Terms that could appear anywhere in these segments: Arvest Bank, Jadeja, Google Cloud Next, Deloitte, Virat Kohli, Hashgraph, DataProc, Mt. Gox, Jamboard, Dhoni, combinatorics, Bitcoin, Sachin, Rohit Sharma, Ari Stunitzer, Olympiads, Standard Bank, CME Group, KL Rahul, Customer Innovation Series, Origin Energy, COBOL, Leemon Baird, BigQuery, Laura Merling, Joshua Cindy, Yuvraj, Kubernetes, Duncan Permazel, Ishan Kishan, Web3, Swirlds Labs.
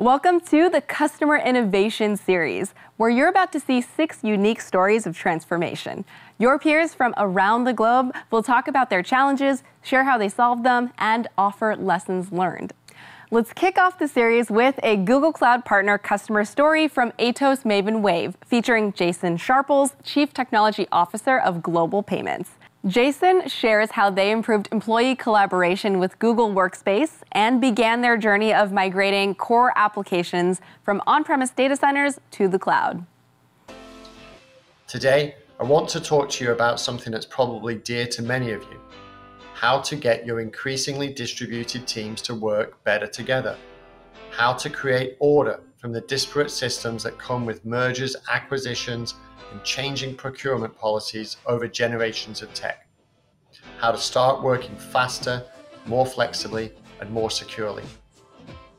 Welcome to the Customer Innovation Series, where you're about to see 6 unique stories of transformation. Your peers from around the globe will talk about their challenges, share how they solved them, and offer lessons learned. Let's kick off the series with a Google Cloud Partner customer story from Atos Maven Wave, featuring Jason Sharples, Chief Technology Officer of Global Payments. Jason shares how they improved employee collaboration with Google Workspace and began their journey of migrating core applications from on-premise data centers to the cloud. Today, I want to talk to you about something that's probably dear to many of you: how to get your increasingly distributed teams to work better together, how to create order from the disparate systems that come with mergers, acquisitions, and changing procurement policies over generations of tech, how to start working faster, more flexibly, and more securely.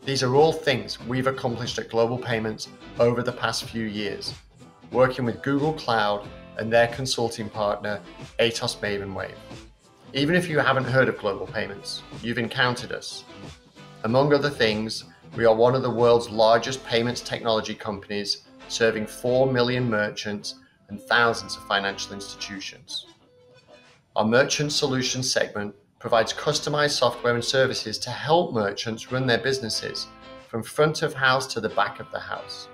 These are all things we've accomplished at Global Payments over the past few years, working with Google Cloud and their consulting partner, Atos Maven Wave. Even if you haven't heard of Global Payments, you've encountered us. Among other things, we are one of the world's largest payments technology companies, serving 4 million merchants and thousands of financial institutions. Our Merchant Solutions segment provides customized software and services to help merchants run their businesses from front of house to the back of the house.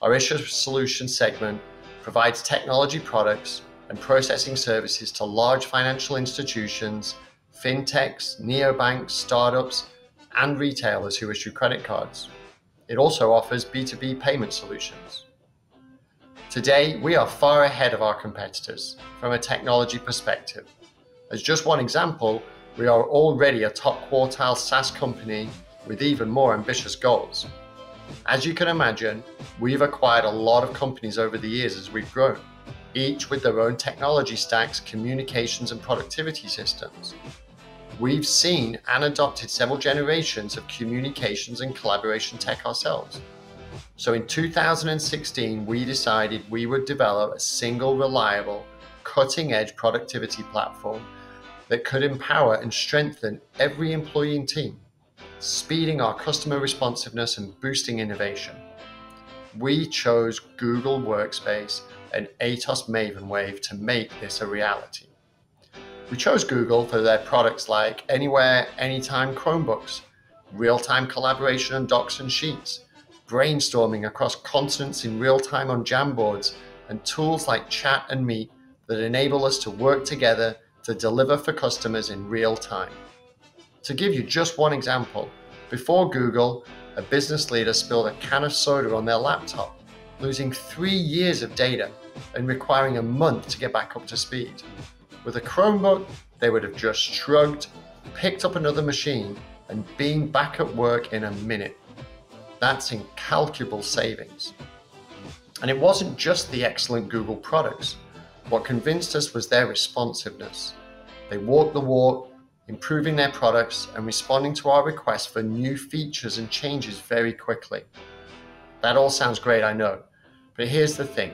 Our Issuer Solutions segment provides technology products and processing services to large financial institutions, fintechs, neobanks, startups, and retailers who issue credit cards. It also offers B2B payment solutions. Today, we are far ahead of our competitors from a technology perspective. As just one example, we are already a top quartile SaaS company with even more ambitious goals. As you can imagine, we've acquired a lot of companies over the years as we've grown, each with their own technology stacks, communications, and productivity systems. We've seen and adopted several generations of communications and collaboration tech ourselves. So in 2016, we decided we would develop a single reliable, cutting-edge productivity platform that could empower and strengthen every employee and team, speeding our customer responsiveness and boosting innovation. We chose Google Workspace and Atos Maven Wave to make this a reality. We chose Google for their products like Anywhere, Anytime Chromebooks, real-time collaboration on Docs and Sheets, brainstorming across continents in real-time on Jamboards, and tools like Chat and Meet that enable us to work together to deliver for customers in real time. To give you just one example, before Google, a business leader spilled a can of soda on their laptop, losing 3 years of data and requiring a month to get back up to speed. With a Chromebook, they would have just shrugged, picked up another machine, and been back at work in a minute. That's incalculable savings. And it wasn't just the excellent Google products. What convinced us was their responsiveness. They walked the walk, improving their products and responding to our requests for new features and changes very quickly. That all sounds great, I know, but here's the thing.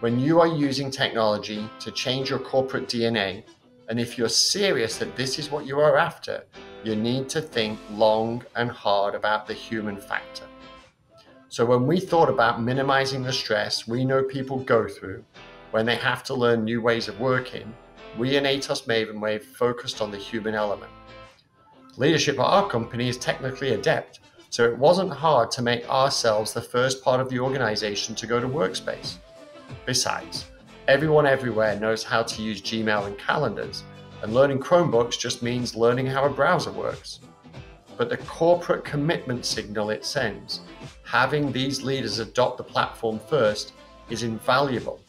When you are using technology to change your corporate DNA, and if you're serious that this is what you are after, you need to think long and hard about the human factor. So when we thought about minimizing the stress we know people go through when they have to learn new ways of working, we in Atos Maven Wave focused on the human element. Leadership at our company is technically adept, so it wasn't hard to make ourselves the first part of the organization to go to Workspace. Besides, everyone everywhere knows how to use Gmail and calendars, and learning Chromebooks just means learning how a browser works. But the corporate commitment signal it sends, having these leaders adopt the platform first, is invaluable.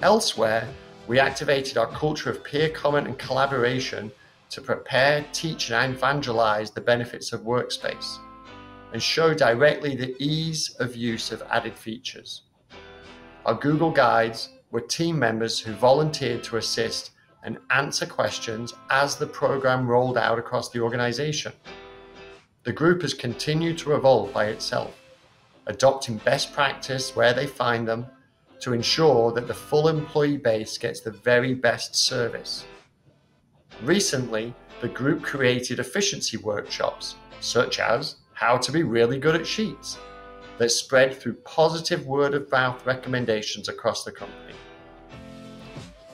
Elsewhere, we activated our culture of peer comment and collaboration to prepare, teach, and evangelize the benefits of Workspace, and show directly the ease of use of added features. Our Google Guides were team members who volunteered to assist and answer questions as the program rolled out across the organization. The group has continued to evolve by itself, adopting best practice where they find them to ensure that the full employee base gets the very best service. Recently, the group created efficiency workshops, such as how to be really good at sheets that spread through positive word-of-mouth recommendations across the company.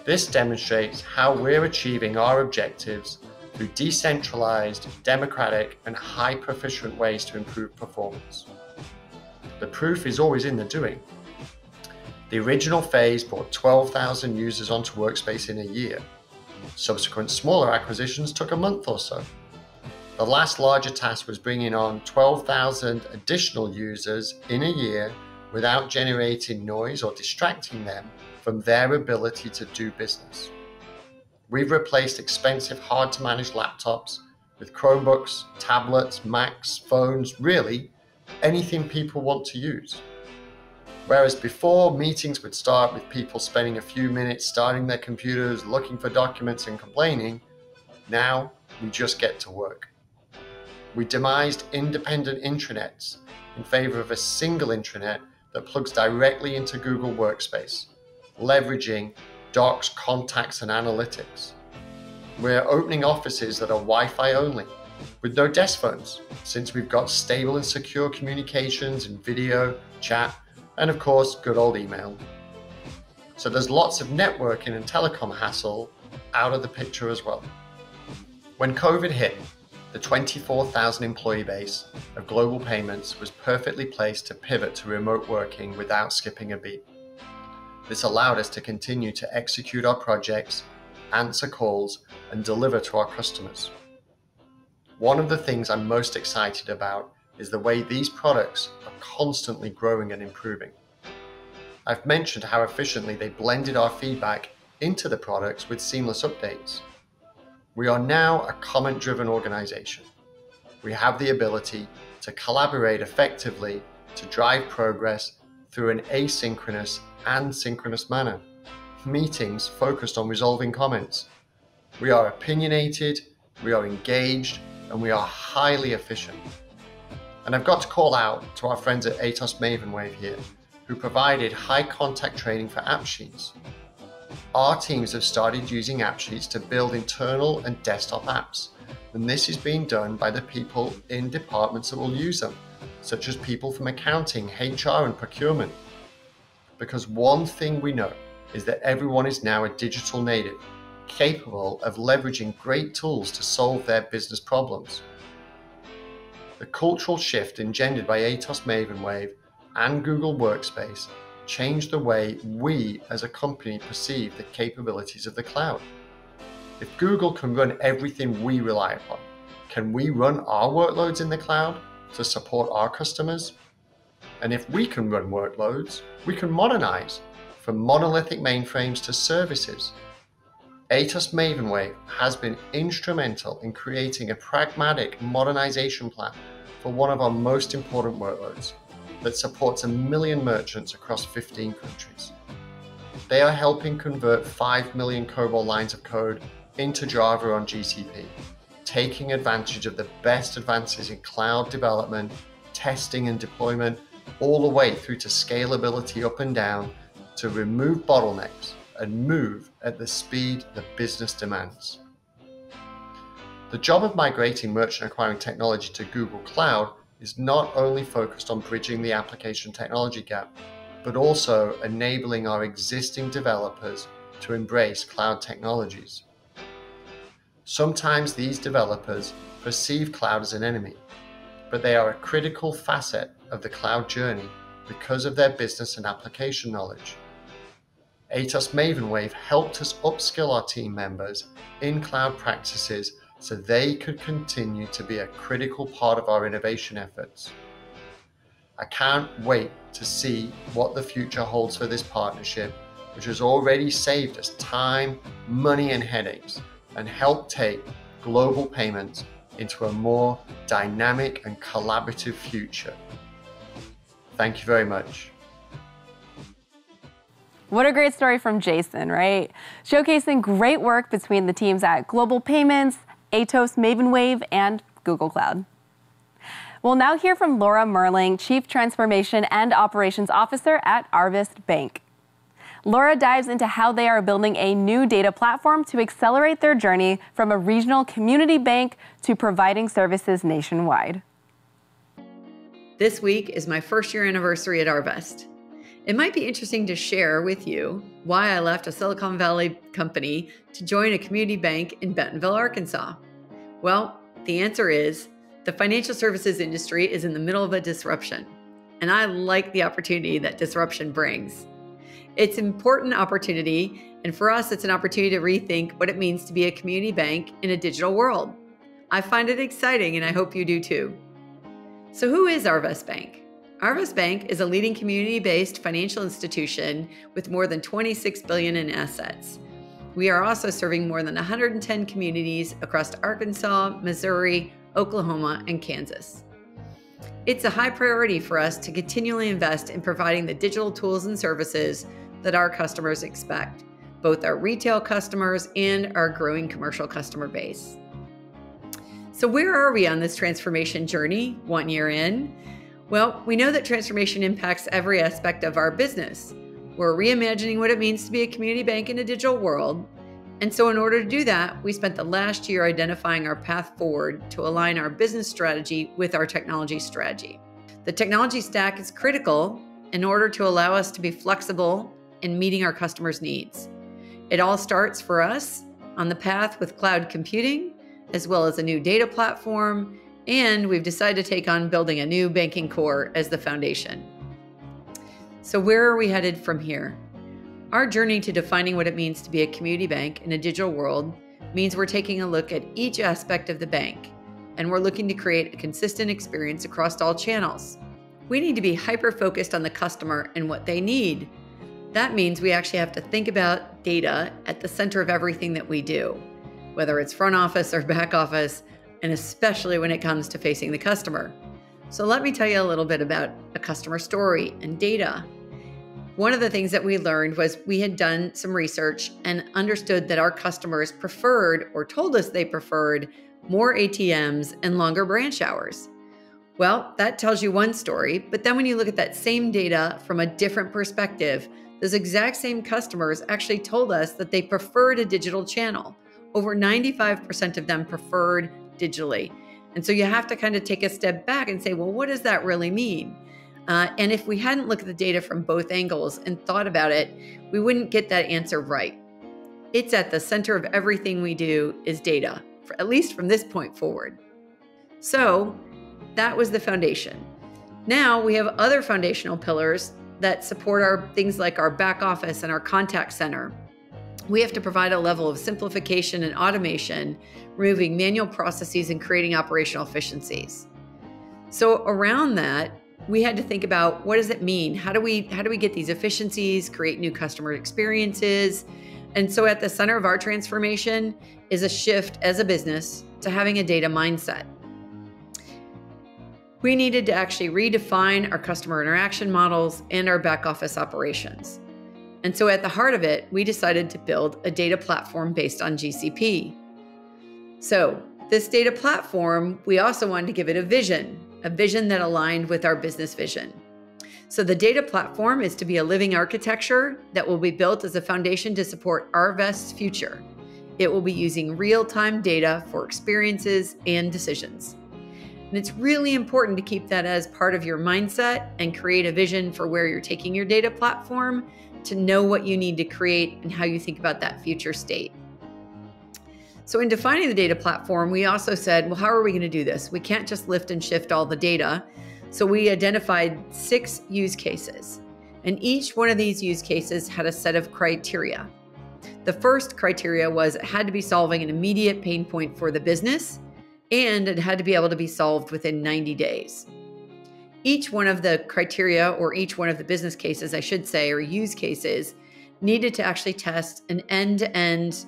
This demonstrates how we're achieving our objectives through decentralized, democratic, and high-proficient ways to improve performance. The proof is always in the doing. The original phase brought 12,000 users onto Workspace in a year. Subsequent smaller acquisitions took a month or so. The last larger task was bringing on 12,000 additional users in a year without generating noise or distracting them from their ability to do business. We've replaced expensive, hard-to-manage laptops with Chromebooks, tablets, Macs, phones, really anything people want to use. Whereas before, meetings would start with people spending a few minutes starting their computers, looking for documents and complaining, now we just get to work. We demised independent intranets in favor of a single intranet that plugs directly into Google Workspace, leveraging Docs, contacts, and analytics. We're opening offices that are Wi-Fi only, with no desk phones, since we've got stable and secure communications and video, chat, and of course, good old email. So there's lots of networking and telecom hassle out of the picture as well. When COVID hit, the 24,000 employee base of Global Payments was perfectly placed to pivot to remote working without skipping a beat. This allowed us to continue to execute our projects, answer calls, and deliver to our customers. One of the things I'm most excited about is the way these products are constantly growing and improving. I've mentioned how efficiently they blended our feedback into the products with seamless updates. We are now a comment-driven organization. We have the ability to collaborate effectively to drive progress through an asynchronous and synchronous manner. Meetings focused on resolving comments. We are opinionated, we are engaged, and we are highly efficient. And I've got to call out to our friends at Atos Maven Wave here, who provided high contact training for app sheets. Our teams have started using app sheets to build internal and desktop apps, and this is being done by the people in departments that will use them, such as people from accounting, HR, and procurement. Because one thing we know is that everyone is now a digital native, capable of leveraging great tools to solve their business problems. The cultural shift engendered by Atos Maven Wave and Google Workspace change the way we as a company perceive the capabilities of the cloud. If Google can run everything we rely upon, can we run our workloads in the cloud to support our customers? And if we can run workloads, we can modernize from monolithic mainframes to services. Atos Maven Wave has been instrumental in creating a pragmatic modernization plan for one of our most important workloads, that supports 1 million merchants across 15 countries. They are helping convert 5 million COBOL lines of code into Java on GCP, taking advantage of the best advances in cloud development, testing and deployment, all the way through to scalability up and down to remove bottlenecks and move at the speed the business demands. The job of migrating merchant acquiring technology to Google Cloud is not only focused on bridging the application technology gap, but also enabling our existing developers to embrace cloud technologies. Sometimes these developers perceive cloud as an enemy, but they are a critical facet of the cloud journey because of their business and application knowledge. Atos Maven Wave helped us upskill our team members in cloud practices so they could continue to be a critical part of our innovation efforts. I can't wait to see what the future holds for this partnership, which has already saved us time, money, and headaches, and helped take Global Payments into a more dynamic and collaborative future. Thank you very much. What a great story from Jason, right? Showcasing great work between the teams at Global Payments, Atos Maven Wave, and Google Cloud. We'll now hear from Laura Merling, Chief Transformation and Operations Officer at Arvest Bank. Laura dives into how they are building a new data platform to accelerate their journey from a regional community bank to providing services nationwide. This week is my first year anniversary at Arvest. It might be interesting to share with you why I left a Silicon Valley company to join a community bank in Bentonville, Arkansas. Well, the answer is the financial services industry is in the middle of a disruption, and I like the opportunity that disruption brings. It's an important opportunity, and for us, it's an opportunity to rethink what it means to be a community bank in a digital world. I find it exciting, and I hope you do too. So who is Arvest Bank? Arvest Bank is a leading community-based financial institution with more than $26 billion in assets. We are also serving more than 110 communities across Arkansas, Missouri, Oklahoma, and Kansas. It's a high priority for us to continually invest in providing the digital tools and services that our customers expect, both our retail customers and our growing commercial customer base. So where are we on this transformation journey 1 year in? Well, we know that transformation impacts every aspect of our business. We're reimagining what it means to be a community bank in a digital world. And so in order to do that, we spent the last year identifying our path forward to align our business strategy with our technology strategy. The technology stack is critical in order to allow us to be flexible in meeting our customers' needs. It all starts for us on the path with cloud computing, as well as a new data platform, and we've decided to take on building a new banking core as the foundation. So where are we headed from here? Our journey to defining what it means to be a community bank in a digital world means we're taking a look at each aspect of the bank, and we're looking to create a consistent experience across all channels. We need to be hyper-focused on the customer and what they need. That means we actually have to think about data at the center of everything that we do, whether it's front office or back office, and especially when it comes to facing the customer. So let me tell you a little bit about a customer story and data. One of the things that we learned was we had done some research and understood that our customers preferred, or told us they preferred, more ATMs and longer branch hours. Well, that tells you one story, but then when you look at that same data from a different perspective, those exact same customers actually told us that they preferred a digital channel. Over 95% of them preferred digitally. And so you have to kind of take a step back and say, well, what does that really mean? And if we hadn't looked at the data from both angles and thought about it, we wouldn't get that answer right. It's at the center of everything we do is data, at least from this point forward. So that was the foundation. Now we have other foundational pillars that support our things like our back office and our contact center. We have to provide a level of simplification and automation, removing manual processes and creating operational efficiencies. So around that, we had to think about, what does it mean? How do we get these efficiencies, create new customer experiences? And so at the center of our transformation is a shift as a business to having a data mindset. We needed to actually redefine our customer interaction models and our back office operations. And so at the heart of it, we decided to build a data platform based on GCP. So this data platform, we also wanted to give it a vision that aligned with our business vision. So the data platform is to be a living architecture that will be built as a foundation to support Arvest's future. It will be using real-time data for experiences and decisions. And it's really important to keep that as part of your mindset and create a vision for where you're taking your data platform, to know what you need to create and how you think about that future state. So in defining the data platform, we also said, well, how are we going to do this? We can't just lift and shift all the data. So we identified 6 use cases, and each one of these use cases had a set of criteria. The first criteria was it had to be solving an immediate pain point for the business, and it had to be able to be solved within 90 days. Each one of the criteria, or each one of the business cases, I should say, or use cases, needed to actually test an end-to-end,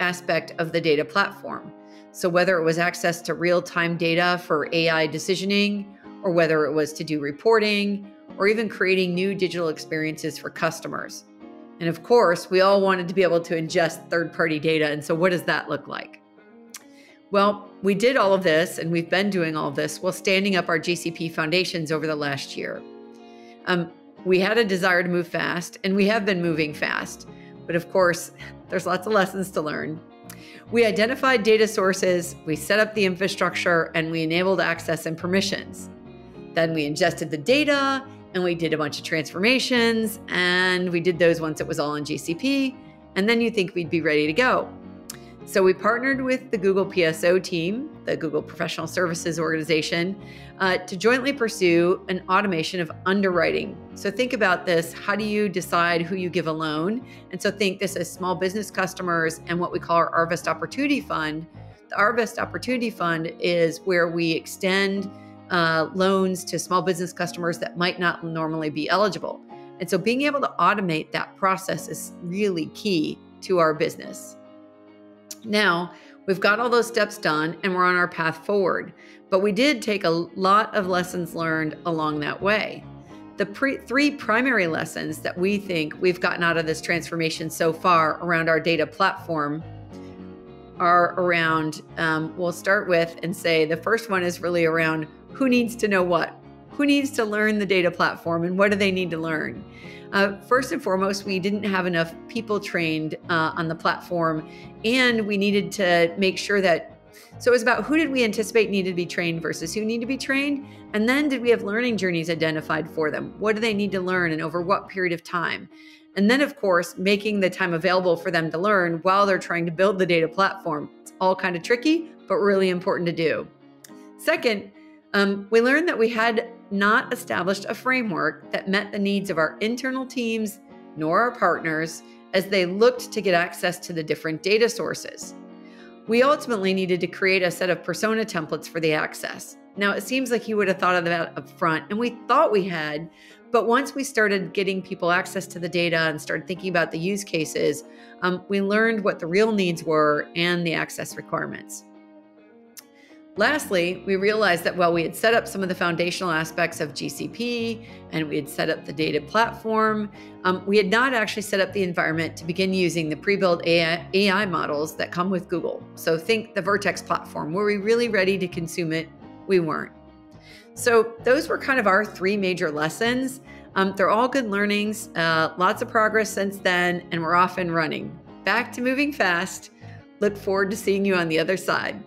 aspect of the data platform. So whether it was access to real-time data for AI decisioning, or whether it was to do reporting, or even creating new digital experiences for customers. And of course, we all wanted to be able to ingest third-party data. And so what does that look like? Well, we did all of this, and we've been doing all this while standing up our GCP foundations over the last year. We had a desire to move fast, and we have been moving fast, but of course, there's lots of lessons to learn. We identified data sources, we set up the infrastructure, and we enabled access and permissions. Then we ingested the data and we did a bunch of transformations, and we did those once it was all in GCP, and then you think we'd be ready to go. So we partnered with the Google PSO team, the Google Professional Services Organization, to jointly pursue an automation of underwriting. So think about this, how do you decide who you give a loan? And so think this as small business customers and what we call our Arvest Opportunity Fund. The Arvest Opportunity Fund is where we extend loans to small business customers that might not normally be eligible. And so being able to automate that process is really key to our business. Now, we've got all those steps done and we're on our path forward, but we did take a lot of lessons learned along that way. The three primary lessons that we think we've gotten out of this transformation so far around our data platform are around, we'll start with and say the first one is really around who needs to know what? Who needs to learn the data platform and what do they need to learn? First and foremost, we didn't have enough people trained on the platform, and we needed to make sure that, so it was about who did we anticipate needed to be trained versus who needed to be trained, and then did we have learning journeys identified for them? What do they need to learn and over what period of time? And then, of course, making the time available for them to learn while they're trying to build the data platform. It's all kind of tricky, but really important to do. Second, we learned that we had not established a framework that met the needs of our internal teams nor our partners as they looked to get access to the different data sources. We ultimately needed to create a set of persona templates for the access. Now, it seems like you would have thought of that up front, and we thought we had, but once we started getting people access to the data and started thinking about the use cases, we learned what the real needs were and the access requirements. Lastly, we realized that while we had set up some of the foundational aspects of GCP and we had set up the data platform, we had not actually set up the environment to begin using the pre-built AI models that come with Google. So think the Vertex platform. Were we really ready to consume it? We weren't. So those were kind of our three major lessons. They're all good learnings, lots of progress since then, and we're off and running. Back to moving fast. Look forward to seeing you on the other side.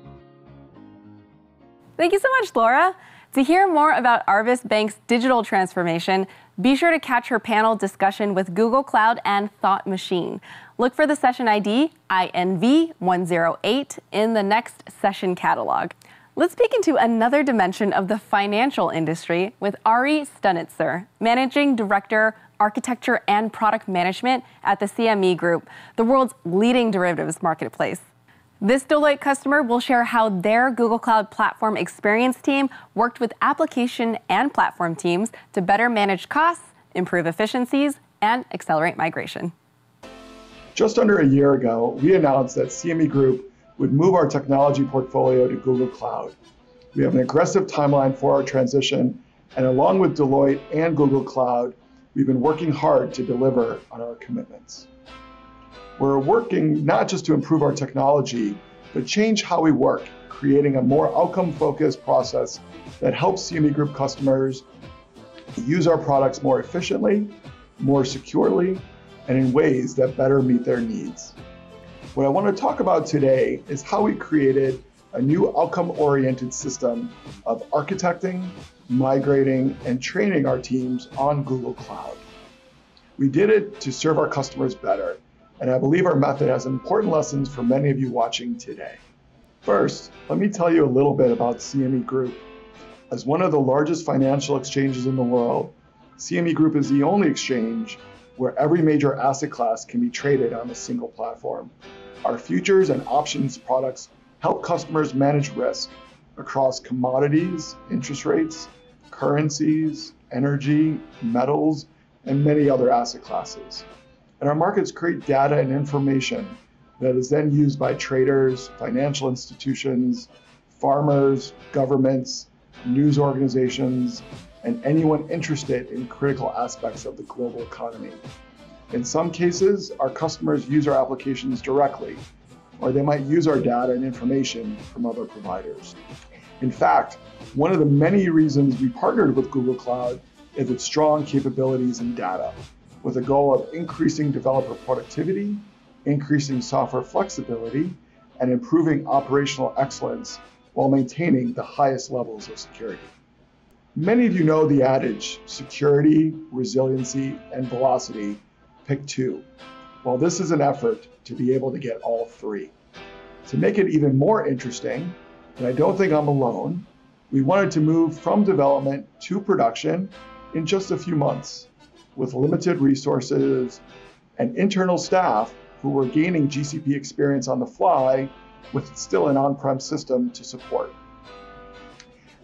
Thank you so much, Laura. To hear more about Arvest Bank's digital transformation, be sure to catch her panel discussion with Google Cloud and Thought Machine. Look for the session ID, INV108, in the next session catalog. Let's peek into another dimension of the financial industry with Ari Stunitzer, Managing Director, Architecture and Product Management at the CME Group, the world's leading derivatives marketplace. This Deloitte customer will share how their Google Cloud Platform Experience team worked with application and platform teams to better manage costs, improve efficiencies, and accelerate migration. Just under a year ago, we announced that CME Group would move our technology portfolio to Google Cloud. We have an aggressive timeline for our transition, and along with Deloitte and Google Cloud, we've been working hard to deliver on our commitments. We're working not just to improve our technology, but change how we work, creating a more outcome-focused process that helps CME Group customers use our products more efficiently, more securely, and in ways that better meet their needs. What I want to talk about today is how we created a new outcome-oriented system of architecting, migrating, and training our teams on Google Cloud. We did it to serve our customers better, and I believe our method has important lessons for many of you watching today. First, let me tell you a little bit about CME Group. As one of the largest financial exchanges in the world, CME Group is the only exchange where every major asset class can be traded on a single platform. Our futures and options products help customers manage risk across commodities, interest rates, currencies, energy, metals, and many other asset classes. And our markets create data and information that is then used by traders, financial institutions, farmers, governments, news organizations, and anyone interested in critical aspects of the global economy. In some cases, our customers use our applications directly, or they might use our data and information from other providers. In fact, one of the many reasons we partnered with Google Cloud is its strong capabilities in data, with a goal of increasing developer productivity, increasing software flexibility, and improving operational excellence while maintaining the highest levels of security. Many of you know the adage, security, resiliency, and velocity, pick two. Well, this is an effort to be able to get all three. To make it even more interesting, and I don't think I'm alone, we wanted to move from development to production in just a few months with limited resources and internal staff who were gaining GCP experience on the fly with still an on-prem system to support.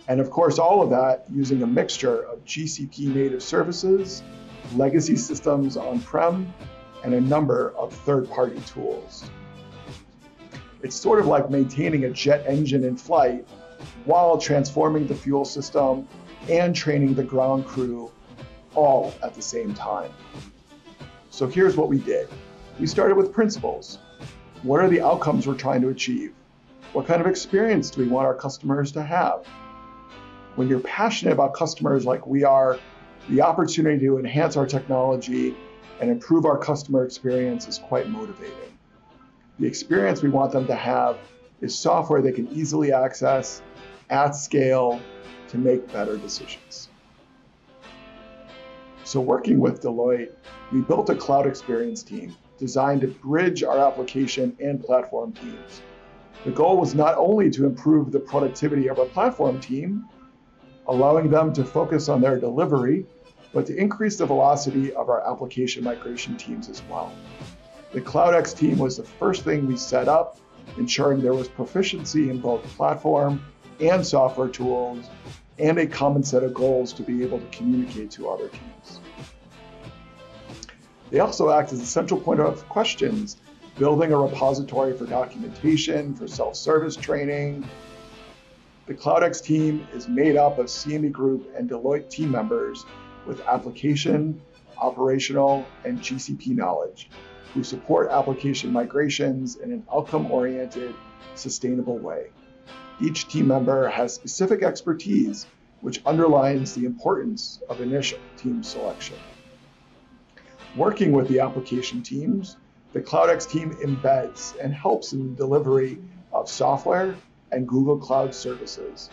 And of course, all of that using a mixture of GCP native services, legacy systems on-prem, and a number of third-party tools. It's sort of like maintaining a jet engine in flight while transforming the fuel system and training the ground crew all at the same time. So here's what we did. We started with principles. What are the outcomes we're trying to achieve? What kind of experience do we want our customers to have? When you're passionate about customers like we are, the opportunity to enhance our technology and improve our customer experience is quite motivating. The experience we want them to have is software they can easily access at scale to make better decisions. So working with Deloitte, we built a cloud experience team designed to bridge our application and platform teams. The goal was not only to improve the productivity of our platform team, allowing them to focus on their delivery, but to increase the velocity of our application migration teams as well. The CloudX team was the first thing we set up, ensuring there was proficiency in both platform and software tools, and a common set of goals to be able to communicate to other teams. They also act as a central point of questions, building a repository for documentation, for self-service training. The CloudX team is made up of CME Group and Deloitte team members with application, operational, and GCP knowledge who support application migrations in an outcome-oriented, sustainable way. Each team member has specific expertise, which underlines the importance of initial team selection. Working with the application teams, the CloudX team embeds and helps in the delivery of software and Google Cloud services.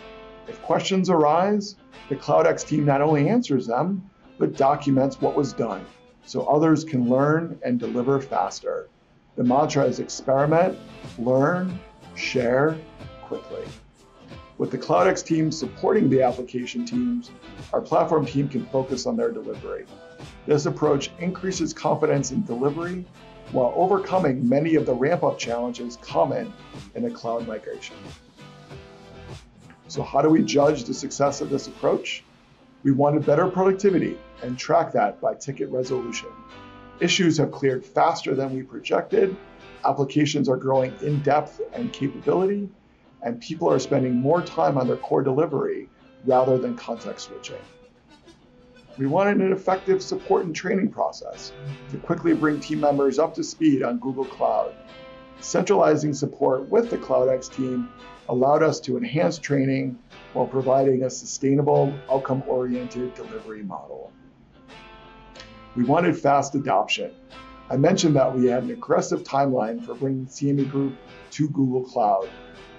If questions arise, the CloudX team not only answers them, but documents what was done so others can learn and deliver faster. The mantra is experiment, learn, share quickly. With the CloudX team supporting the application teams, our platform team can focus on their delivery. This approach increases confidence in delivery while overcoming many of the ramp-up challenges common in a cloud migration. So how do we judge the success of this approach? We wanted better productivity and track that by ticket resolution. Issues have cleared faster than we projected, applications are growing in depth and capability, and people are spending more time on their core delivery rather than context switching. We wanted an effective support and training process to quickly bring team members up to speed on Google Cloud. Centralizing support with the CloudX team allowed us to enhance training while providing a sustainable, outcome-oriented delivery model. We wanted fast adoption. I mentioned that we had an aggressive timeline for bringing CME Group to Google Cloud,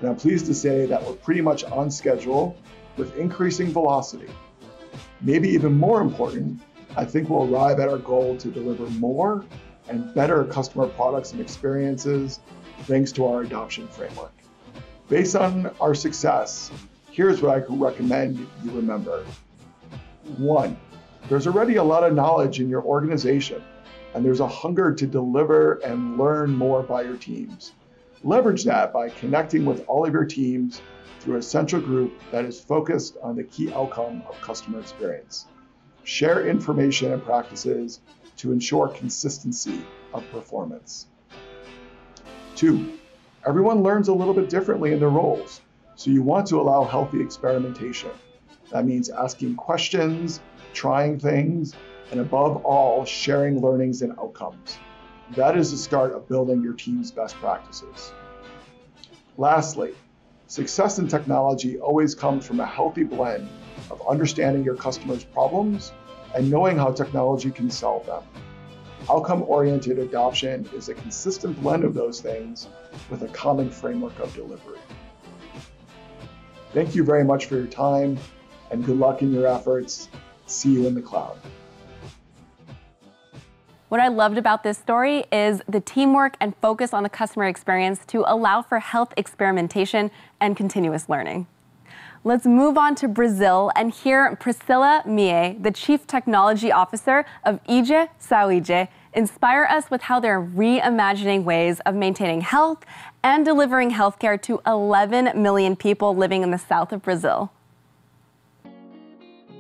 and I'm pleased to say that we're pretty much on schedule with increasing velocity. Maybe even more important, I think we'll arrive at our goal to deliver more and better customer products and experiences thanks to our adoption framework. Based on our success, here's what I could recommend you remember. 1, there's already a lot of knowledge in your organization, and there's a hunger to deliver and learn more by your teams. Leverage that by connecting with all of your teams through a central group that is focused on the key outcome of customer experience. Share information and practices to ensure consistency of performance. 2, everyone learns a little bit differently in their roles, so you want to allow healthy experimentation. That means asking questions, trying things, and above all, sharing learnings and outcomes. That is the start of building your team's best practices. Lastly, success in technology always comes from a healthy blend of understanding your customers' problems and knowing how technology can solve them. Outcome-oriented adoption is a consistent blend of those things with a common framework of delivery. Thank you very much for your time. and good luck in your efforts. See you in the cloud. What I loved about this story is the teamwork and focus on the customer experience to allow for health experimentation and continuous learning. Let's move on to Brazil and hear Priscila Mie, the Chief Technology Officer of Ijê Saúde, inspire us with how they're reimagining ways of maintaining health and delivering healthcare to 11 million people living in the south of Brazil.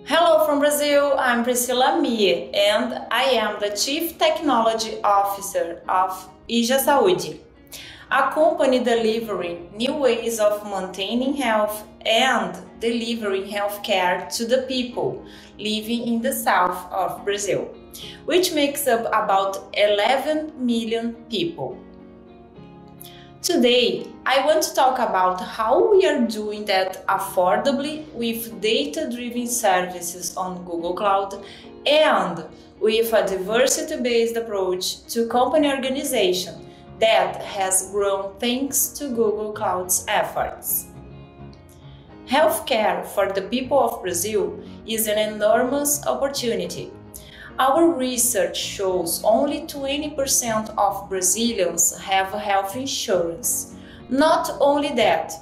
Hello from Brazil, I'm Priscila Mie, and I am the Chief Technology Officer of Ijê Saúde, a company delivering new ways of maintaining health and delivering healthcare to the people living in the south of Brazil, which makes up about 11 million people. Today, I want to talk about how we are doing that affordably with data-driven services on Google Cloud and with a diversity-based approach to company organization that has grown thanks to Google Cloud's efforts. Healthcare for the people of Brazil is an enormous opportunity. Our research shows only 20% of Brazilians have health insurance. Not only that,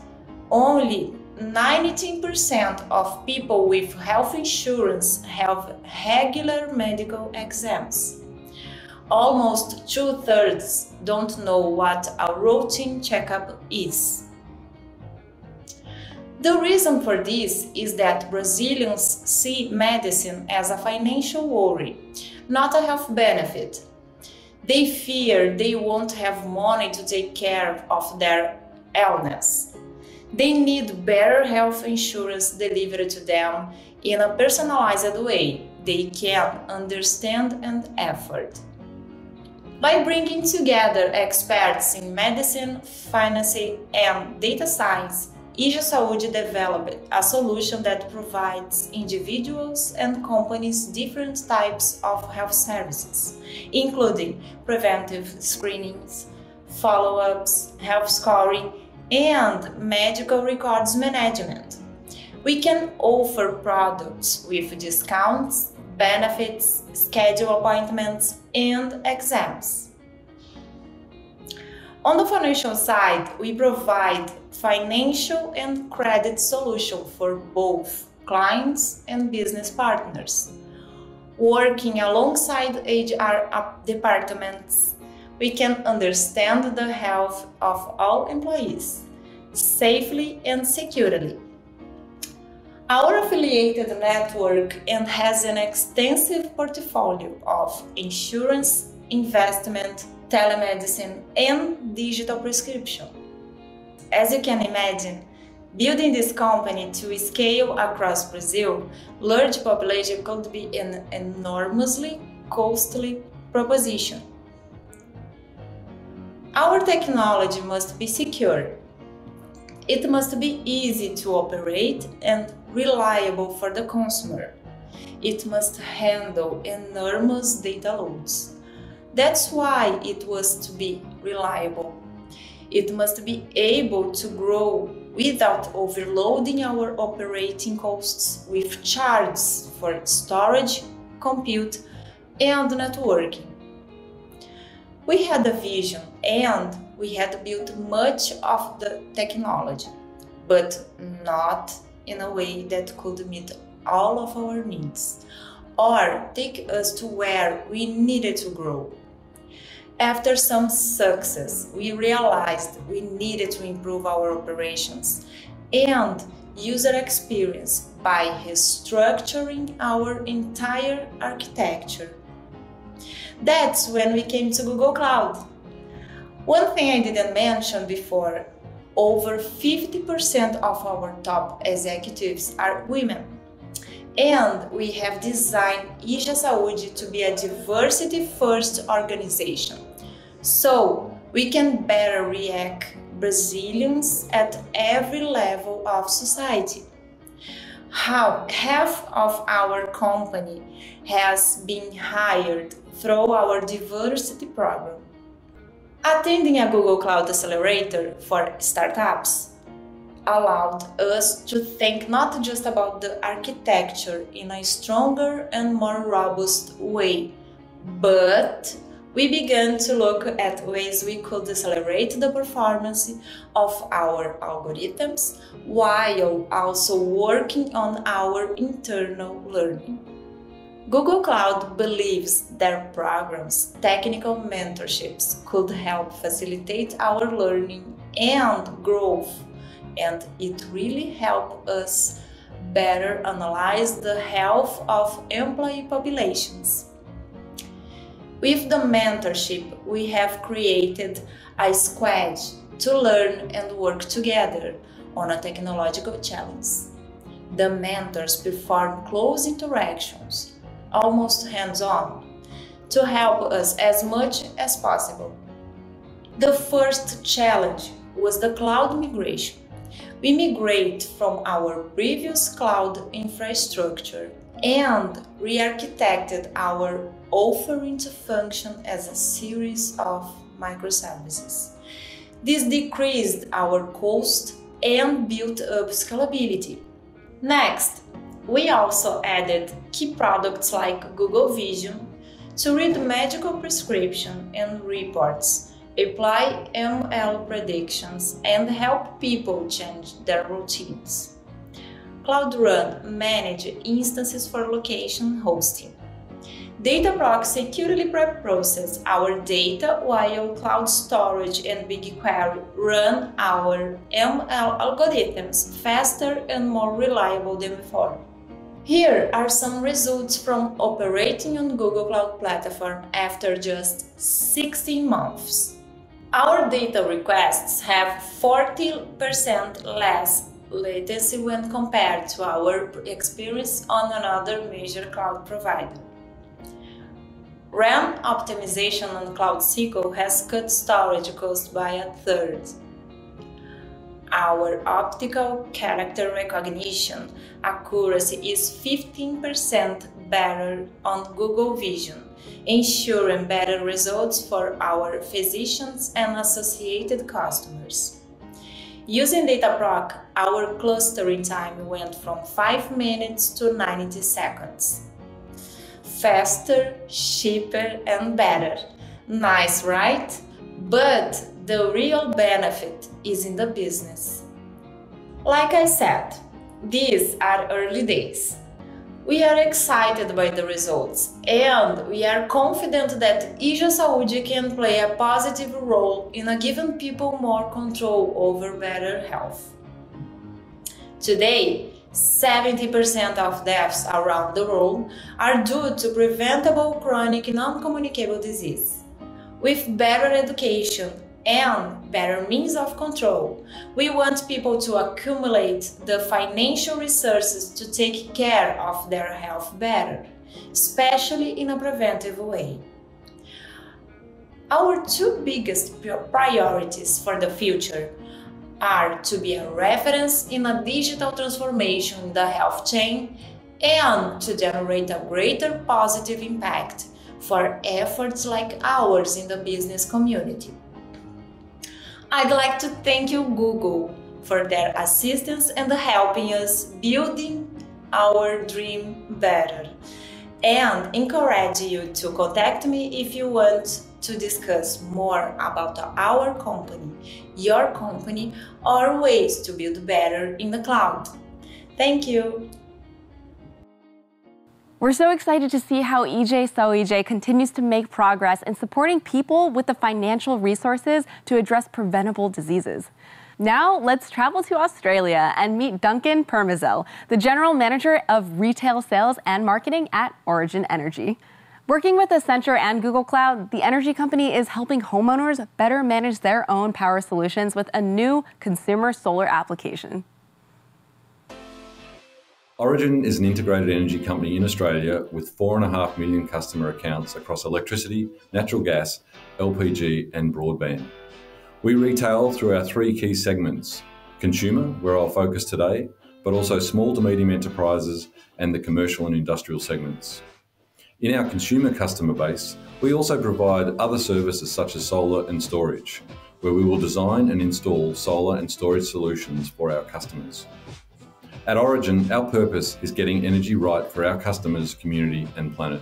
only 19% of people with health insurance have regular medical exams. Almost 2/3 don't know what a routine checkup is. The reason for this is that Brazilians see medicine as a financial worry, not a health benefit. They fear they won't have money to take care of their illness. They need better health insurance delivered to them in a personalized way they can understand and effort. By bringing together experts in medicine, finance, and data science, Ijê Saúde developed a solution that provides individuals and companies different types of health services, including preventive screenings, follow-ups, health scoring, and medical records management. We can offer products with discounts, benefits, schedule appointments, and exams. On the financial side, we provide financial and credit solution for both clients and business partners. Working alongside HR departments, we can understand the health of all employees safely and securely. Our affiliated network and has an extensive portfolio of insurance, investment, telemedicine, and digital prescription. As you can imagine, building this company to scale across Brazil, large population could be an enormously costly proposition. Our technology must be secure. It must be easy to operate and reliable for the consumer. It must handle enormous data loads. That's why it was to be reliable. It must be able to grow without overloading our operating costs with charges for storage, compute, and networking. We had a vision and we had built much of the technology, but not in a way that could meet all of our needs or take us to where we needed to grow. After some success, we realized we needed to improve our operations and user experience by restructuring our entire architecture. That's when we came to Google Cloud. One thing I didn't mention before, over 50% of our top executives are women. And we have designed Ijê Saúde to be a diversity-first organization, so we can better react Brazilians at every level of society. Half of our company has been hired through our diversity program. Attending a Google Cloud Accelerator for startups, allowed us to think not just about the architecture in a stronger and more robust way, but we began to look at ways we could accelerate the performance of our algorithms while also working on our internal learning. Google Cloud believes their programs, technical mentorships, could help facilitate our learning and growth, and it really helped us better analyze the health of employee populations. With the mentorship, we have created a squad to learn and work together on a technological challenge. The mentors perform close interactions, almost hands-on, to help us as much as possible. The first challenge was the cloud migration. We migrate from our previous cloud infrastructure and re-architected our offering to function as a series of microservices. This decreased our cost and built up scalability. Next, we also added key products like Google Vision to read medical prescription and reports, apply ML predictions, and help people change their routines. Cloud Run manages instances for location hosting. DataProc securely pre-processes our data while Cloud Storage and BigQuery run our ML algorithms faster and more reliable than before. Here are some results from operating on Google Cloud Platform after just 16 months. Our data requests have 40% less latency when compared to our experience on another major cloud provider. RAM optimization on Cloud SQL has cut storage costs by 1/3. Our optical character recognition accuracy is 15% better on Google Vision, ensuring better results for our physicians and associated customers. Using DataProc, our clustering time went from 5 minutes to 90 seconds. Faster, cheaper, and better. Nice, right? But the real benefit is in the business. Like I said, these are early days. We are excited by the results, and we are confident that Ijê Saúde can play a positive role in giving people more control over better health. Today, 70% of deaths around the world are due to preventable chronic non-communicable disease. With better education and better means of control, we want people to accumulate the financial resources to take care of their health better, especially in a preventive way. Our two biggest priorities for the future are to be a reference in a digital transformation in the health chain and to generate a greater positive impact for efforts like ours in the business community. I'd like to thank you, Google, for their assistance and helping us building our dream better, and encourage you to contact me if you want to discuss more about our company, your company, or ways to build better in the cloud. Thank you! We're so excited to see how Ijê Saúde continues to make progress in supporting people with the financial resources to address preventable diseases. Now, let's travel to Australia and meet Duncan Permazel, the General Manager of Retail Sales and Marketing at Origin Energy. Working with Accenture and Google Cloud, the energy company is helping homeowners better manage their own power solutions with a new consumer solar application. Origin is an integrated energy company in Australia with 4.5 million customer accounts across electricity, natural gas, LPG, and broadband. We retail through our three key segments: consumer, where I'll focus today, but also small to medium enterprises and the commercial and industrial segments. In our consumer customer base, we also provide other services such as solar and storage. where we will design and install solar and storage solutions for our customers. At Origin, our purpose is getting energy right for our customers, community and planet.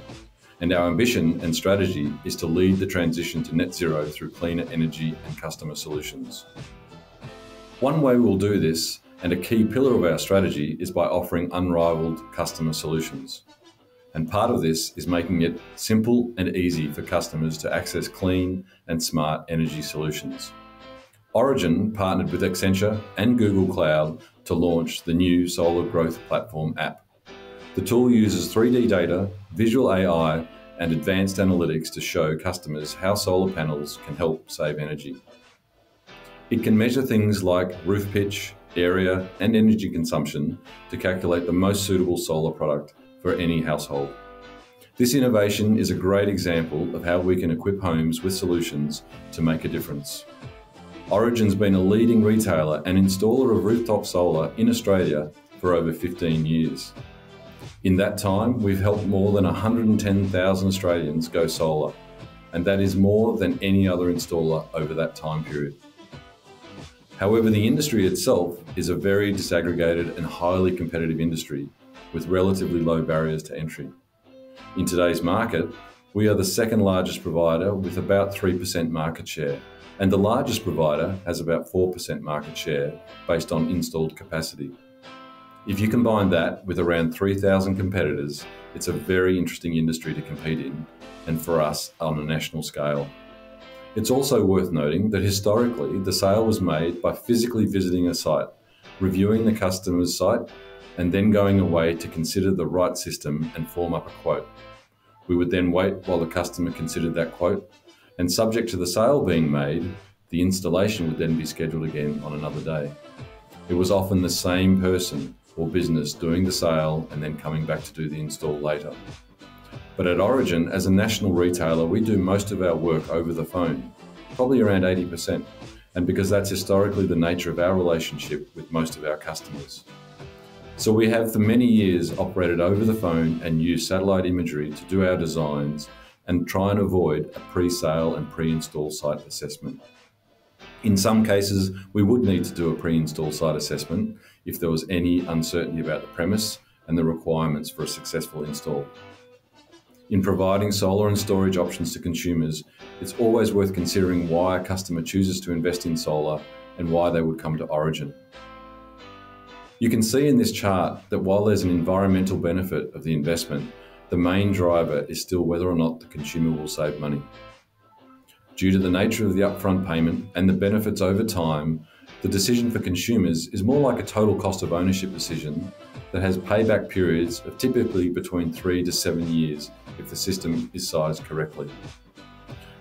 And our ambition and strategy is to lead the transition to net zero through cleaner energy and customer solutions. One way we'll do this, and a key pillar of our strategy, is by offering unrivaled customer solutions. And part of this is making it simple and easy for customers to access clean and smart energy solutions. Origin partnered with Accenture and Google Cloud to launch the new Solar Growth Platform app. The tool uses 3D data, visual AI, and advanced analytics to show customers how solar panels can help save energy. It can measure things like roof pitch, area, and energy consumption to calculate the most suitable solar product for any household. This innovation is a great example of how we can equip homes with solutions to make a difference. Origin's been a leading retailer and installer of rooftop solar in Australia for over 15 years. In that time, we've helped more than 110,000 Australians go solar, and that is more than any other installer over that time period. However, the industry itself is a very disaggregated and highly competitive industry, with relatively low barriers to entry. In today's market, we are the second largest provider with about 3% market share, and the largest provider has about 4% market share based on installed capacity. If you combine that with around 3,000 competitors, it's a very interesting industry to compete in, and for us on a national scale. It's also worth noting that historically, the sale was made by physically visiting a site, reviewing the customer's site, and then going away to consider the right system and form up a quote. We would then wait while the customer considered that quote, and subject to the sale being made, the installation would then be scheduled again on another day. It was often the same person or business doing the sale and then coming back to do the install later. But at Origin, as a national retailer, we do most of our work over the phone, probably around 80%, and because that's historically the nature of our relationship with most of our customers. So we have for many years operated over the phone and used satellite imagery to do our designs and try and avoid a pre-sale and pre-install site assessment. In some cases, we would need to do a pre-install site assessment if there was any uncertainty about the premise and the requirements for a successful install. In providing solar and storage options to consumers, it's always worth considering why a customer chooses to invest in solar and why they would come to Origin. You can see in this chart that while there's an environmental benefit of the investment, the main driver is still whether or not the consumer will save money. Due to the nature of the upfront payment and the benefits over time, the decision for consumers is more like a total cost of ownership decision that has payback periods of typically between 3 to 7 years if the system is sized correctly.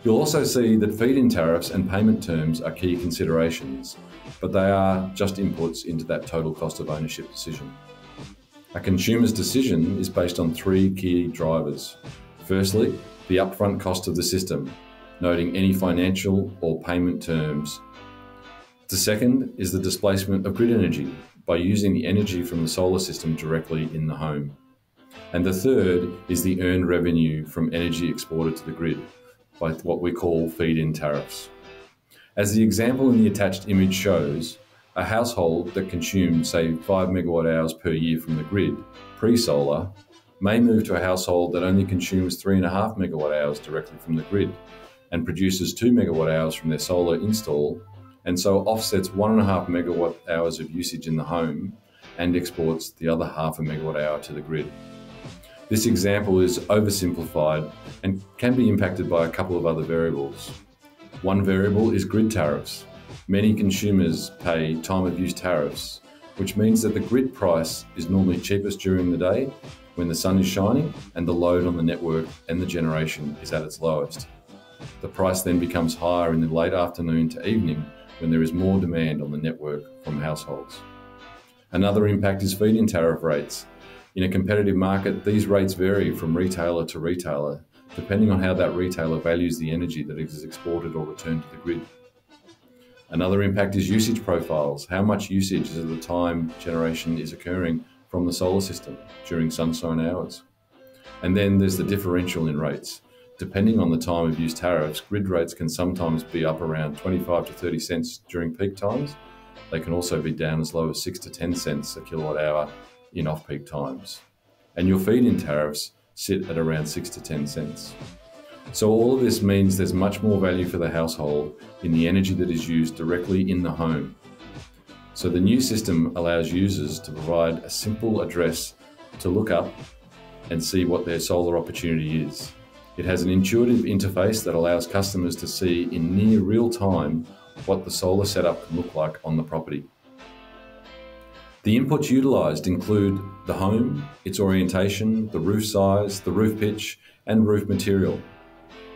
You'll also see that feed-in tariffs and payment terms are key considerations, but they are just inputs into that total cost of ownership decision. A consumer's decision is based on 3 key drivers. Firstly, the upfront cost of the system, noting any financial or payment terms. The second is the displacement of grid energy by using the energy from the solar system directly in the home. And the third is the earned revenue from energy exported to the grid, by what we call feed-in tariffs. As the example in the attached image shows, a household that consumed, say, 5 megawatt hours per year from the grid, pre-solar, may move to a household that only consumes 3.5 megawatt hours directly from the grid and produces 2 megawatt hours from their solar install, and so offsets 1.5 megawatt hours of usage in the home and exports the other 0.5 megawatt hour to the grid. This example is oversimplified and can be impacted by a couple of other variables. One variable is grid tariffs. Many consumers pay time of use tariffs, which means that the grid price is normally cheapest during the day when the sun is shining and the load on the network and the generation is at its lowest. The price then becomes higher in the late afternoon to evening when there is more demand on the network from households. Another impact is feed-in tariff rates. In a competitive market, these rates vary from retailer to retailer, depending on how that retailer values the energy that is exported or returned to the grid. Another impact is usage profiles. How much usage is at the time generation is occurring from the solar system during sunshine hours? And then there's the differential in rates. depending on the time of use tariffs, grid rates can sometimes be up around 25 to 30 cents during peak times. They can also be down as low as 6 to 10 cents a kilowatt hour in off-peak times. And your feed-in tariffs sit at around 6 to 10 cents. So all of this means there's much more value for the household in the energy that is used directly in the home. So the new system allows users to provide a simple address to look up and see what their solar opportunity is. It has an intuitive interface that allows customers to see in near real time what the solar setup can look like on the property. The inputs utilised include the home, its orientation, the roof size, the roof pitch, and roof material.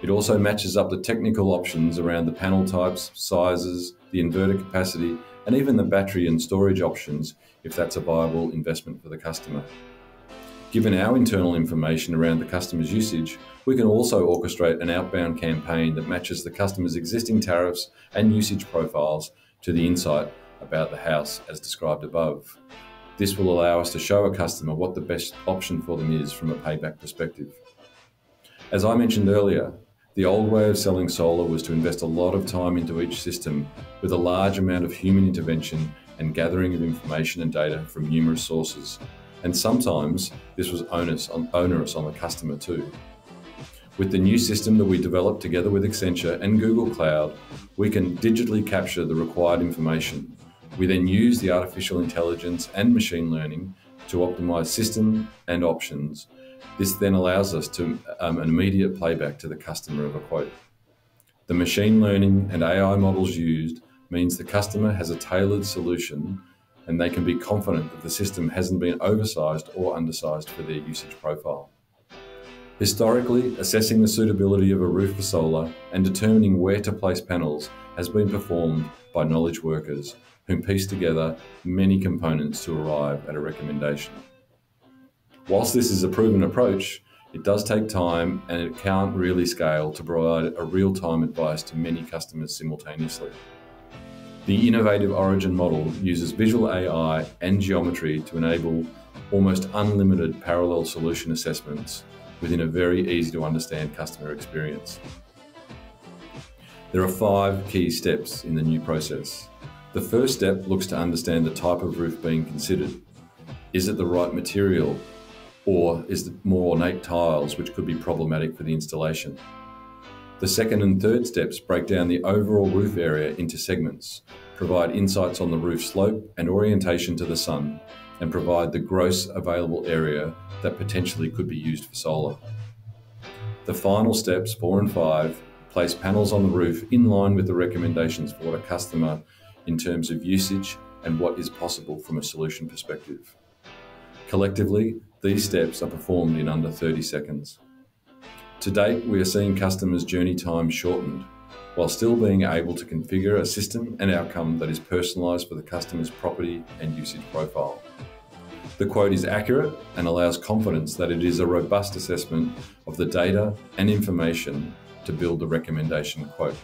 It also matches up the technical options around the panel types, sizes, the inverter capacity, and even the battery and storage options if that's a viable investment for the customer. Given our internal information around the customer's usage, we can also orchestrate an outbound campaign that matches the customer's existing tariffs and usage profiles to the insight about the house as described above. This will allow us to show a customer what the best option for them is from a payback perspective. As I mentioned earlier, the old way of selling solar was to invest a lot of time into each system with a large amount of human intervention and gathering of information and data from numerous sources. And sometimes this was onerous on the customer too. With the new system that we developed together with Accenture and Google Cloud, we can digitally capture the required information. We then use the artificial intelligence and machine learning to optimize system and options. This then allows us to an immediate playback to the customer of a quote. The machine learning and AI models used means the customer has a tailored solution and they can be confident that the system hasn't been oversized or undersized for their usage profile. Historically, assessing the suitability of a roof for solar and determining where to place panels has been performed by knowledge workers who piece together many components to arrive at a recommendation. Whilst this is a proven approach, it does take time and it can't really scale to provide a real-time advice to many customers simultaneously. The innovative Origin model uses visual AI and geometry to enable almost unlimited parallel solution assessments within a very easy to understand customer experience. There are 5 key steps in the new process. The first step looks to understand the type of roof being considered. Is it the right material, or is it more ornate tiles which could be problematic for the installation? The second and third steps break down the overall roof area into segments, provide insights on the roof slope and orientation to the sun, and provide the gross available area that potentially could be used for solar. The final steps, 4 and 5, place panels on the roof in line with the recommendations for a customer in terms of usage and what is possible from a solution perspective. Collectively, these steps are performed in under 30 seconds. To date, we are seeing customers' journey time shortened, while still being able to configure a system and outcome that is personalised for the customer's property and usage profile. The quote is accurate and allows confidence that it is a robust assessment of the data and information to build the recommendation quote.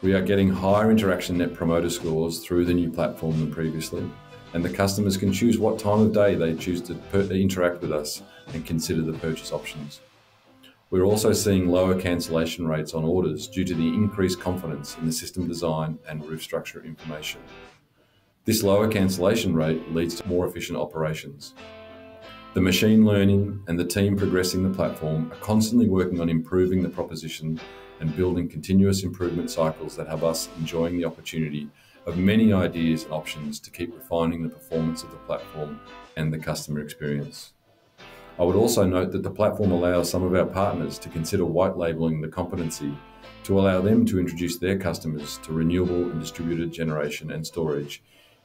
We are getting higher interaction net promoter scores through the new platform than previously, and the customers can choose what time of day they choose to interact with us and consider the purchase options. We're also seeing lower cancellation rates on orders due to the increased confidence in the system design and roof structure information. This lower cancellation rate leads to more efficient operations. The machine learning and the team progressing the platform are constantly working on improving the proposition and building continuous improvement cycles that have us enjoying the opportunity of many ideas and options to keep refining the performance of the platform and the customer experience. I would also note that the platform allows some of our partners to consider white labelling the competency to allow them to introduce their customers to renewable and distributed generation and storage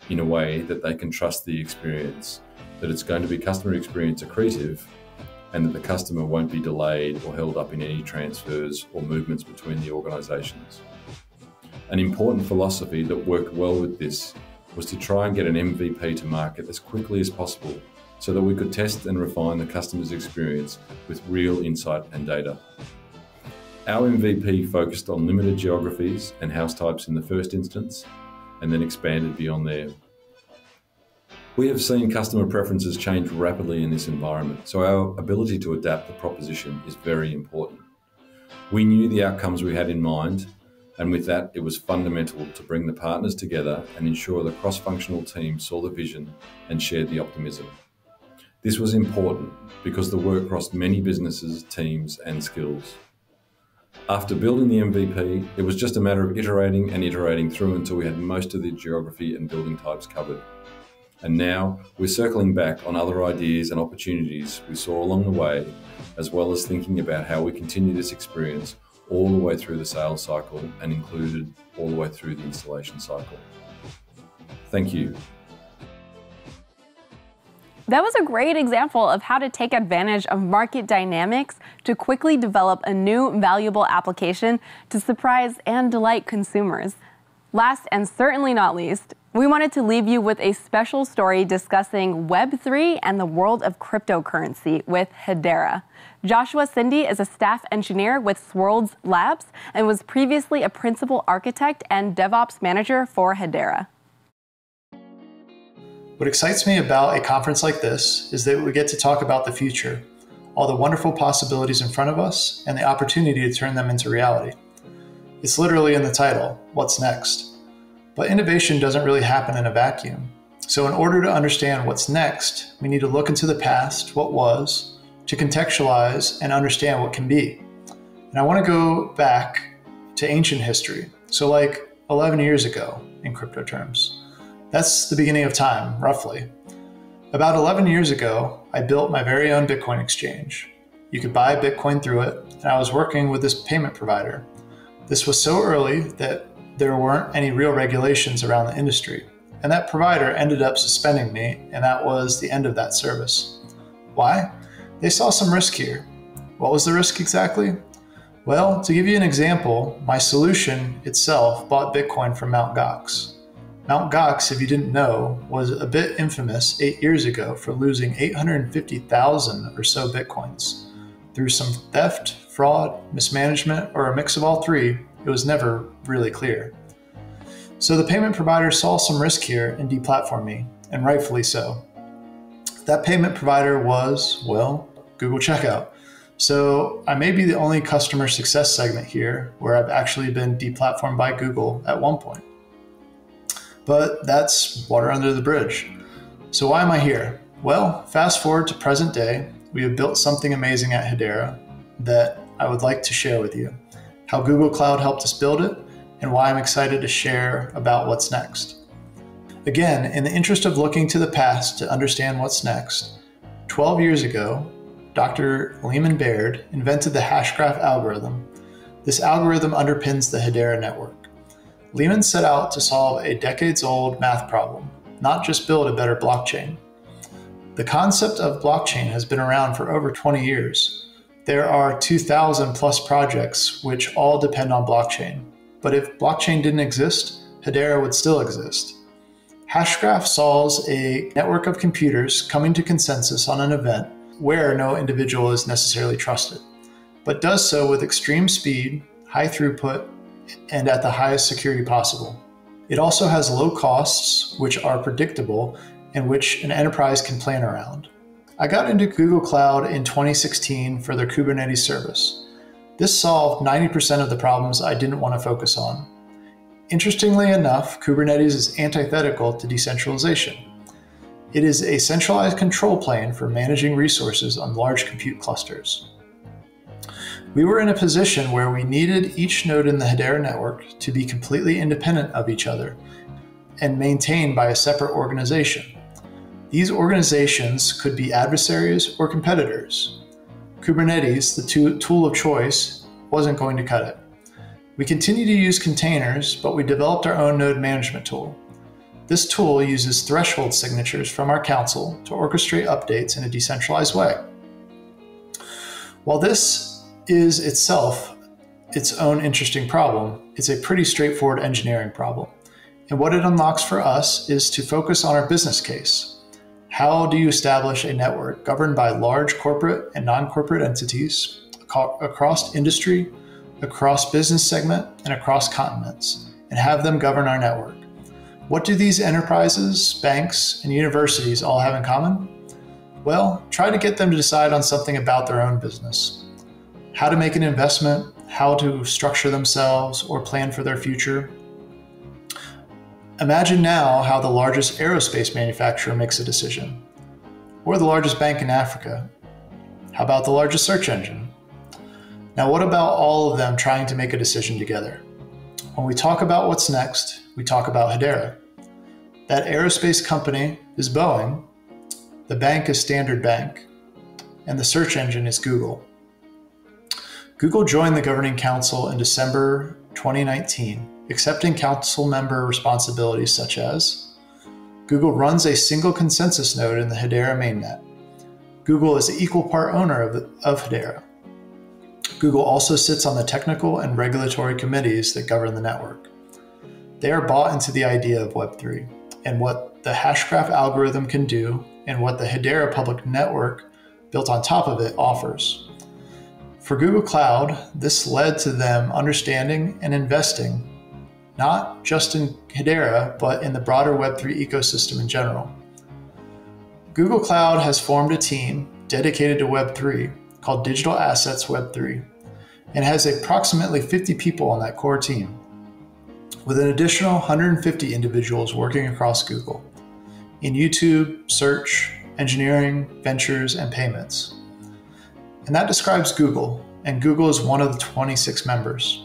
in a way that they can trust the experience, that it's going to be customer experience accretive, and that the customer won't be delayed or held up in any transfers or movements between the organisations. An important philosophy that worked well with this was to try and get an MVP to market as quickly as possible so that we could test and refine the customer's experience with real insight and data. Our MVP focused on limited geographies and house types in the first instance, and then expanded beyond there. We have seen customer preferences change rapidly in this environment, so our ability to adapt the proposition is very important. We knew the outcomes we had in mind, and with that, it was fundamental to bring the partners together and ensure the cross-functional team saw the vision and shared the optimism. This was important because the work crossed many businesses, teams, and skills. After building the MVP, it was just a matter of iterating and iterating through until we had most of the geography and building types covered. And now we're circling back on other ideas and opportunities we saw along the way, as well as thinking about how we continue this experience all the way through the sales cycle and included all the way through the installation cycle. Thank you. That was a great example of how to take advantage of market dynamics to quickly develop a new valuable application to surprise and delight consumers. Last and certainly not least, we wanted to leave you with a special story discussing Web3 and the world of cryptocurrency with Hedera. Joshua Cindy is a staff engineer with Swirlds Labs and was previously a principal architect and DevOps manager for Hedera. What excites me about a conference like this is that we get to talk about the future, all the wonderful possibilities in front of us, and the opportunity to turn them into reality. It's literally in the title, what's next? But innovation doesn't really happen in a vacuum. So in order to understand what's next, we need to look into the past, what was, to contextualize and understand what can be. And I want to go back to ancient history. So like 11 years ago in crypto terms. That's the beginning of time, roughly. About 11 years ago, I built my very own Bitcoin exchange. You could buy Bitcoin through it, and I was working with this payment provider. This was so early that there weren't any real regulations around the industry, and that provider ended up suspending me, and that was the end of that service. Why? They saw some risk here. What was the risk exactly? Well, to give you an example, my solution itself bought Bitcoin from Mt. Gox. Mt. Gox, if you didn't know, was a bit infamous 8 years ago for losing 850,000 or so Bitcoins. Through some theft, fraud, mismanagement, or a mix of all three, it was never really clear. So the payment provider saw some risk here and deplatformed me, and rightfully so. That payment provider was, well, Google Checkout. So I may be the only customer success segment here where I've actually been deplatformed by Google at one point. But that's water under the bridge. So why am I here? Well, fast forward to present day, we have built something amazing at Hedera that I would like to share with you. How Google Cloud helped us build it, and why I'm excited to share about what's next. Again, in the interest of looking to the past to understand what's next, 12 years ago, Dr. Leemon Baird invented the Hashgraph algorithm. This algorithm underpins the Hedera network. Leemon set out to solve a decades-old math problem, not just build a better blockchain. The concept of blockchain has been around for over 20 years. There are 2,000 plus projects which all depend on blockchain. But if blockchain didn't exist, Hedera would still exist. Hashgraph solves a network of computers coming to consensus on an event where no individual is necessarily trusted, but does so with extreme speed, high throughput, and at the highest security possible. It also has low costs, which are predictable and which an enterprise can plan around. I got into Google Cloud in 2016 for their Kubernetes service. This solved 90% of the problems I didn't want to focus on. Interestingly enough, Kubernetes is antithetical to decentralization. It is a centralized control plane for managing resources on large compute clusters. We were in a position where we needed each node in the Hedera network to be completely independent of each other and maintained by a separate organization. These organizations could be adversaries or competitors. Kubernetes, the tool of choice, wasn't going to cut it. We continued to use containers, but we developed our own node management tool. This tool uses threshold signatures from our council to orchestrate updates in a decentralized way. While this is itself its own interesting problem, it's a pretty straightforward engineering problem. And what it unlocks for us is to focus on our business case. How do you establish a network governed by large corporate and non-corporate entities across industry, across business segment, and across continents, and have them govern our network? What do these enterprises, banks, and universities all have in common? Well, try to get them to decide on something about their own business. How to make an investment, how to structure themselves, or plan for their future. Imagine now how the largest aerospace manufacturer makes a decision, or the largest bank in Africa. How about the largest search engine? Now, what about all of them trying to make a decision together? When we talk about what's next, we talk about Hedera. That aerospace company is Boeing, the bank is Standard Bank, and the search engine is Google. Google joined the Governing Council in December 2019. Accepting council member responsibilities such as Google runs a single consensus node in the Hedera mainnet. Google is an equal part owner of Hedera. Google also sits on the technical and regulatory committees that govern the network. They are bought into the idea of Web3 and what the Hashgraph algorithm can do and what the Hedera public network built on top of it offers. For Google Cloud, this led to them understanding and investing not just in Hedera, but in the broader Web3 ecosystem in general. Google Cloud has formed a team dedicated to Web3 called Digital Assets Web3 and has approximately 50 people on that core team, with an additional 150 individuals working across Google in YouTube, search, engineering, ventures, and payments. And that describes Google, and Google is one of the 26 members.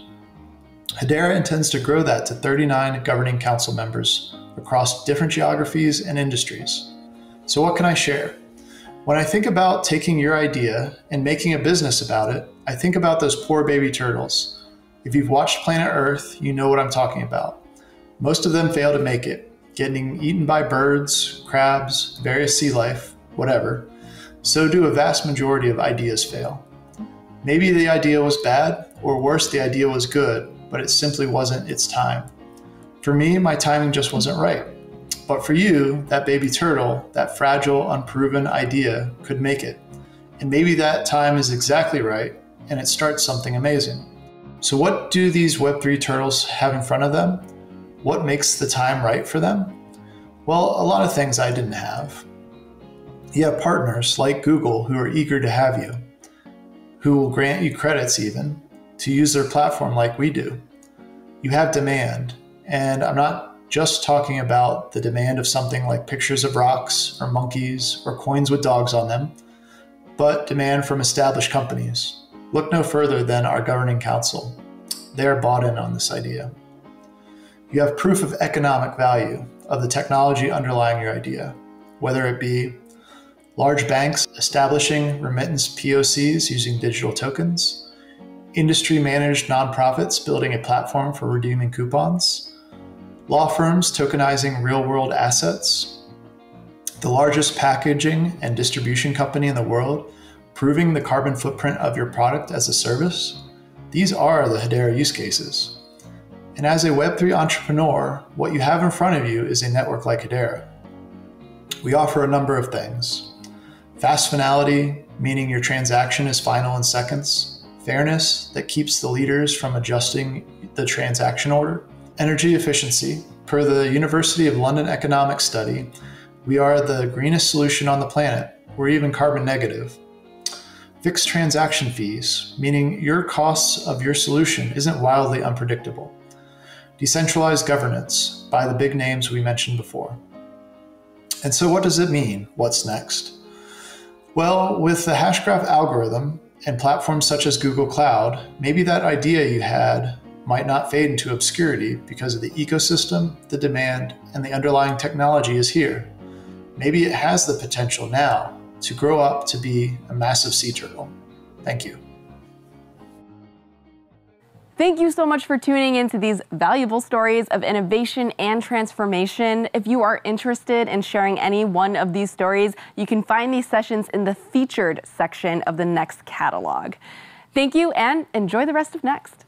Hedera intends to grow that to 39 Governing Council members across different geographies and industries. So what can I share? When I think about taking your idea and making a business about it, I think about those poor baby turtles. If you've watched Planet Earth, you know what I'm talking about. Most of them fail to make it, getting eaten by birds, crabs, various sea life, whatever. So do a vast majority of ideas fail. Maybe the idea was bad, or worse, the idea was good, but it simply wasn't its time. For me, my timing just wasn't right. But for you, that baby turtle, that fragile, unproven idea could make it. And maybe that time is exactly right, and it starts something amazing. So what do these Web3 turtles have in front of them? What makes the time right for them? Well, a lot of things I didn't have. You have partners like Google who are eager to have you, who will grant you credits even, to use their platform like we do. You have demand, and I'm not just talking about the demand of something like pictures of rocks or monkeys or coins with dogs on them, but demand from established companies. Look no further than our Governing Council. They're bought in on this idea. You have proof of economic value of the technology underlying your idea, whether it be large banks establishing remittance POCs using digital tokens, industry-managed nonprofits building a platform for redeeming coupons, law firms tokenizing real-world assets, the largest packaging and distribution company in the world proving the carbon footprint of your product as a service. These are the Hedera use cases. And as a Web3 entrepreneur, what you have in front of you is a network like Hedera. We offer a number of things. Fast finality, meaning your transaction is final in seconds. Fairness that keeps the leaders from adjusting the transaction order. Energy efficiency. Per the University of London Economics study, we are the greenest solution on the planet. We're even carbon negative. Fixed transaction fees, meaning your costs of your solution isn't wildly unpredictable. Decentralized governance by the big names we mentioned before. And so what does it mean? What's next? Well, with the Hashgraph algorithm, and platforms such as Google Cloud, maybe that idea you had might not fade into obscurity because of the ecosystem, the demand, and the underlying technology is here. Maybe it has the potential now to grow up to be a massive sea turtle. Thank you. Thank you so much for tuning into these valuable stories of innovation and transformation. If you are interested in sharing any one of these stories, you can find these sessions in the featured section of the Next catalog. Thank you and enjoy the rest of Next.